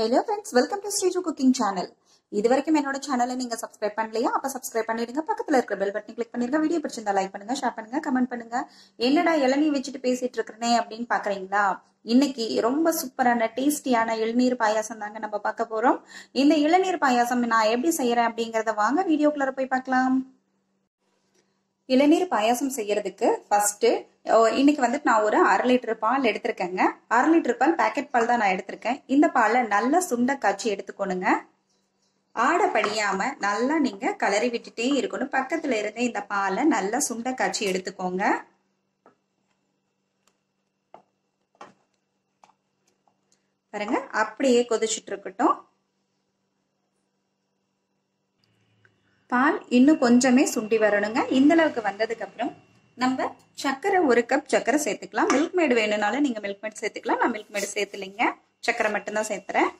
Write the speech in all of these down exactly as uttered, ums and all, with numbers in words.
Hello friends, welcome to Sriju Cooking Channel. If you haven't subscribed to my channel, subscribe to the bell button, click on the video, like, share, comment. If you want இன்னைக்கு ரொம்ப சூப்பரான டேஸ்டியான இளநீர் பாயாசம் தாங்க நம்ம பார்க்க போறோம். இந்த இளநீர் பாயாசம் நான் எப்படி செய்யறேன் அப்படிங்கறத வாங்க வீடியோக்குள்ள போய் பார்க்கலாம். இளநீர் பாயாசம் செய்யறதுக்கு ஃபர்ஸ்ட் இன்னைக்கு வந்து நான் ஒரு அரை லிட்டர் பால் எடுத்துக்கங்க. அரை லிட்டர் பால் பாக்கெட் பால் தான் நான் எடுத்துக்கேன். இந்த பாலை நல்லா சுண்ட காச்சி எடுத்துக்கோங்க. ஆட படியாம நல்லா நீங்க கலரி விட்டுட்டே இருக்கணும். பக்கத்துல இருந்தே இந்த பாலை நல்லா சுண்ட காச்சி எடுத்துக்கோங்க. பாருங்க அப்படியே கொதிச்சிட்டு இருக்கட்டும். பால் இன்னும் கொஞ்சமே சுண்டி வரணுங்க. இந்த அளவுக்கு வந்ததுக்கு அப்புறம் நம்ம சக்கரை ஒரு கப் சக்கரை சேர்த்துக்கலாம். மில்க் மேட் வேணும்னாலும் நீங்க மில்க் மேட் சேர்த்துக்கலாம். நான் மில்க் மேட் சேர்த்துலீங்க, சக்கரை மட்டும்தான் சேர்த்துறேன்.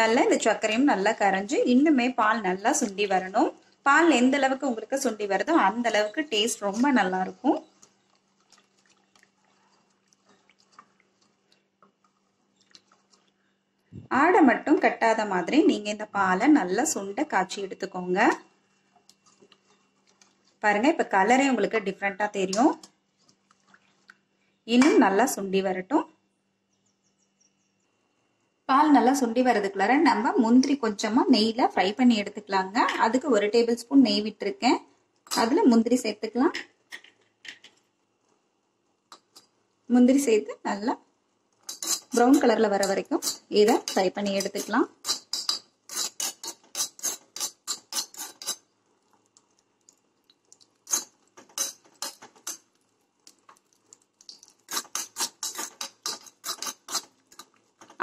நல்லா இந்த சக்கரையும் நல்லா கரைஞ்சு இன்னுமே பால் நல்லா சுண்டி வரணும். பால் எந்த அளவுக்கு உங்களுக்கு சுண்டி வருதோ அந்த அளவுக்கு டேஸ்ட் ரொம்ப நல்லா இருக்கும். ஆடை மட்டும் கட்டாத மாதிரி நீங்க இந்த பாலை நல்லா சுண்ட காய்ச்சி எடுத்துக்கோங்க. பாருங்க இப்ப கலரே உங்களுக்கு டிஃப்ரெண்டா தெரியும். இன்னும் நல்லா சுண்டி வரட்டும். பால் நல்லா சுண்டி வர்றதுக்குள்ளார நம்ம முந்திரி கொஞ்சமா நெய்ல ஃப்ரை பண்ணி எடுத்துக்கலாங்க. அதுக்கு ஒரு டேபிள் ஸ்பூன் நெய் விட்டுருக்கேன், அதுல முந்திரி சேர்த்துக்கலாம். முந்திரி சேர்த்து நல்லா ப்ரௌன் கலர்ல வர வரைக்கும் இதை ஃப்ரை பண்ணி எடுத்துக்கலாம்.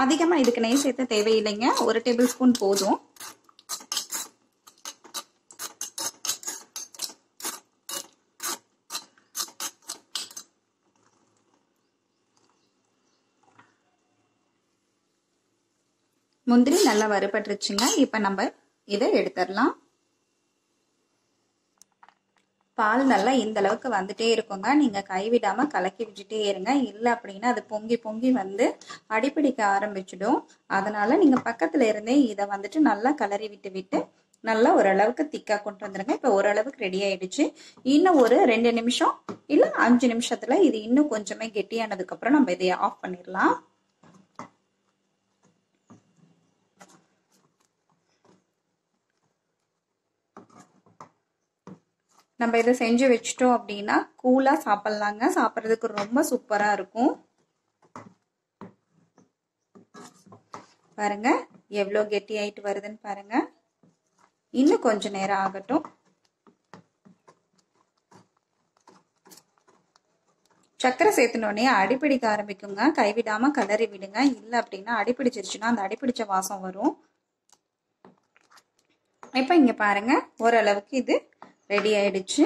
அதிகமா இதுக்கு நெய் சேர்த்த தேவையில்லைங்க, ஒரு டேபிள் ஸ்பூன் போதும். முந்திரி நல்லா வறுபட்டுருச்சுங்க. இப்ப நம்ம இதை எடுத்துடலாம். பால் நல்லா இந்த அளவுக்கு வந்துட்டே இருக்குங்க. நீங்க கைவிடாம கலக்கி விட்டுட்டே இருங்க, இல்ல அப்படின்னா அது பொங்கி பொங்கி வந்து அடிப்பிடிக்க ஆரம்பிச்சிடும். அதனால நீங்க பக்கத்துல இருந்தே இதை வந்துட்டு நல்லா கலரி விட்டு விட்டு நல்லா ஓரளவுக்கு திக்கா கொண்டு வந்துருங்க. இப்ப ஓரளவுக்கு ரெடி ஆயிடுச்சு. இன்னும் ஒரு ரெண்டு நிமிஷம் இல்ல அஞ்சு நிமிஷத்துல இது இன்னும் கொஞ்சமே கெட்டியானதுக்கு அப்புறம் நம்ம இதை ஆஃப் பண்ணிடலாம். நம்ம இதை செஞ்சு வச்சுட்டோம் அப்படின்னா கூலா சாப்பிடலாங்க. சாப்பிட்றதுக்கு ரொம்ப சூப்பரா இருக்கும். பாருங்க எவ்வளோ கெட்டி ஆயிட்டு வருதுன்னு பாருங்க. இன்னும் கொஞ்ச நேரம் ஆகட்டும். சக்கரை சேர்த்துனோடனே அடிப்பிடிக்க ஆரம்பிக்குங்க. கைவிடாம கலரி விடுங்க, இல்லை அப்படின்னா அடிப்பிடிச்சிருச்சுன்னா அந்த அடிப்பிடிச்ச வாசம் வரும். இப்ப இங்க பாருங்க ஓரளவுக்கு இது ரெடி ஆயிடுச்சு.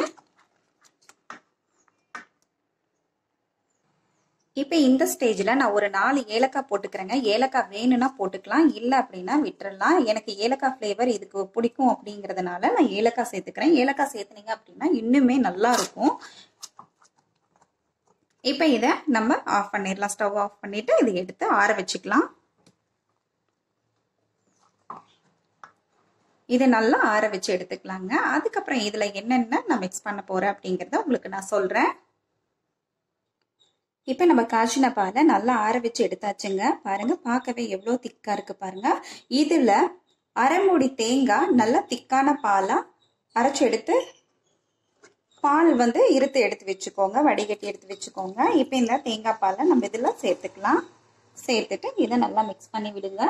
இப்ப இந்த ஸ்டேஜ்ல நான் ஒரு நாலு ஏலக்காய் போட்டுக்கிறேங்க. ஏலக்காய் வேணும்னா போட்டுக்கலாம், இல்ல அப்படின்னா விட்டுறலாம். எனக்கு ஏலக்காய் ஃபிளேவர் இதுக்கு பிடிக்கும் அப்படிங்கறதுனால நான் ஏலக்காய் சேர்த்துக்கிறேன். ஏலக்காய் சேர்த்துனீங்க அப்படின்னா இன்னுமே நல்லா இருக்கும். இப்ப இத நம்ம ஆஃப் பண்ணிடலாம். ஸ்டவ் ஆஃப் பண்ணிட்டு இதை எடுத்து ஆற வச்சுக்கலாம். இதை நல்லா ஆற வச்சு எடுத்துக்கலாங்க. அதுக்கப்புறம் இதுல என்னென்ன நான் மிக்ஸ் பண்ண போறேன் அப்படிங்கறத உங்களுக்கு நான் சொல்றேன். இப்ப நம்ம காய்ச்சின பாலை நல்லா ஆற வச்சு எடுத்தாச்சுங்க. பாருங்க பார்க்கவே எவ்வளவு திக்கா இருக்கு பாருங்க. இதுல அரைமுடி தேங்காய் நல்லா திக்கான பாலா அரைச்சு எடுத்து பால் வந்து இருத்து எடுத்து வச்சுக்கோங்க, வடிகட்டி எடுத்து வச்சுக்கோங்க. இப்ப இந்த தேங்காய் பாலை நம்ம இதுல சேர்த்துக்கலாம். சேர்த்துட்டு இதை நல்லா மிக்ஸ் பண்ணி விடுங்க.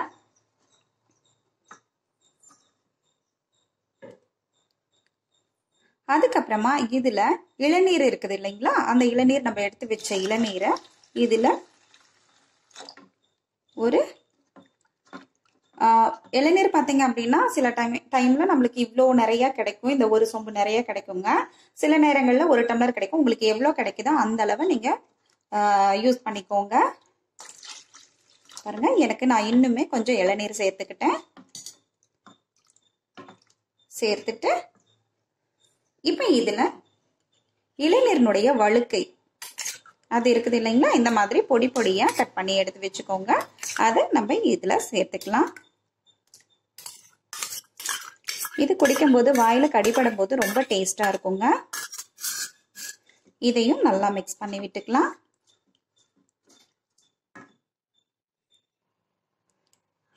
அதுக்கப்புறமா இதுல இளநீர் இருக்குது இல்லைங்களா, அந்த இளநீர் நம்ம எடுத்து வச்ச இளநீரை இதுல ஒரு ஆஹ் இளநீர் பாத்தீங்க அப்படின்னா சில டைம் டைம்ல நம்மளுக்கு இவ்வளோ நிறைய கிடைக்கும். இந்த ஒரு சொம்பு நிறைய கிடைக்குங்க. சில நேரங்கள்ல ஒரு டம்ளர் கிடைக்கும். உங்களுக்கு எவ்வளவு கிடைக்குதோ அந்த அளவை நீங்க ஆஹ் யூஸ் பண்ணிக்கோங்க. பாருங்க எனக்கு நான் இன்னுமே கொஞ்சம் இளநீர் சேர்த்துக்கிட்டேன். சேர்த்துட்டு இப்ப இதுல இளநீருடைய வழுக்கை அது இருக்குது இல்லைங்களா. இந்த மாதிரி பொடி பொடியாக கட் பண்ணி எடுத்து வச்சுக்கோங்க. அதை நம்ம இதில் சேர்த்துக்கலாம். இது குடிக்கும்போது வாயில் கடிப்படும் போது ரொம்ப டேஸ்டாக இருக்குங்க. இதையும் நல்லா மிக்ஸ் பண்ணி விட்டுக்கலாம்.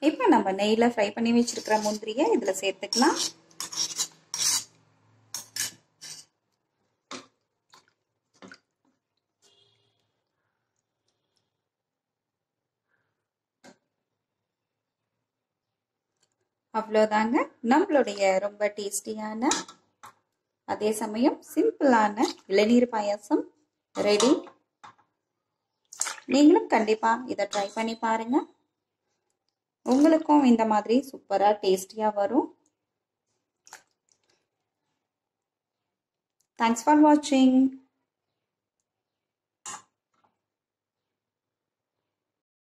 இப்போ நம்ம நெய்யில் ஃப்ரை பண்ணி வச்சிருக்கிற முந்திரியை இதில் சேர்த்துக்கலாம். அவ்வளோதாங்க, நம்மளுடைய ரொம்ப டேஸ்டியான அதே சமயம் சிம்பிளான இளநீர் பாயாசம் ரெடி. நீங்களும் கண்டிப்பாக இதை ட்ரை பண்ணி பாருங்க. உங்களுக்கும் இந்த மாதிரி சூப்பராக டேஸ்டியாக வரும். தேங்க்ஸ் ஃபார் வாட்சிங்.